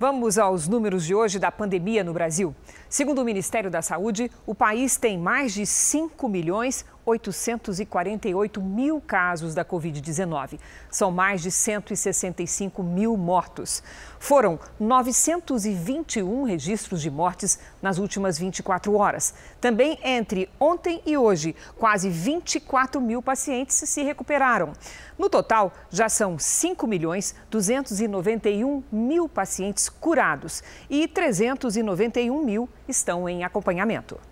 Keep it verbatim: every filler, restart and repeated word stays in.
Vamos aos números de hoje da pandemia no Brasil. Segundo o Ministério da Saúde, o país tem mais de cinco milhões oitocentos e quarenta e oito mil casos da covid dezenove. São mais de cento e sessenta e cinco mil mortos. Foram novecentos e vinte e um registros de mortes nas últimas vinte e quatro horas. Também entre ontem e hoje, quase vinte e quatro mil pacientes se recuperaram. No total, já são cinco milhões duzentos e noventa e um mil pacientes curados e trezentos e noventa e um mil estão em acompanhamento.